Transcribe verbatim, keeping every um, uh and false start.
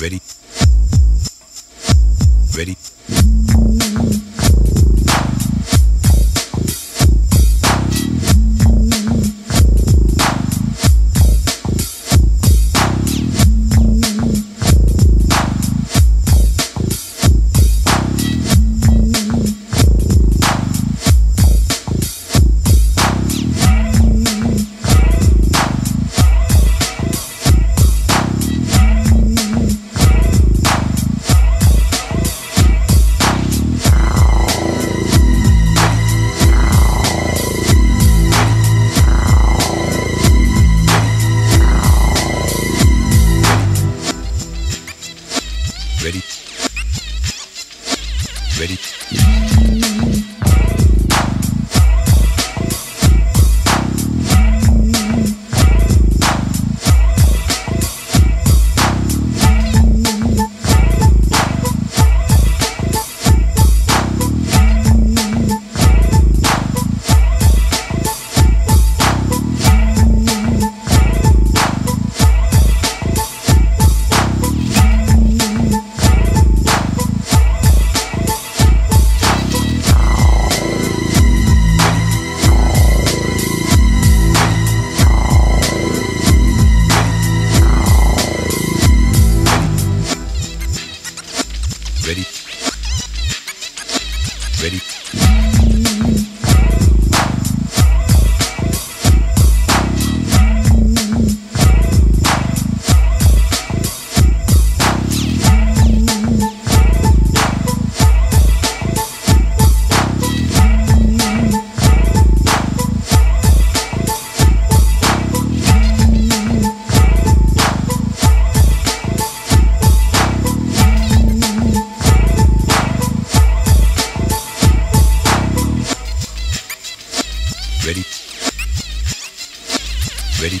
Ready. Ready. Ready? Ready? Ready? Ready? Ready? Ready? We'll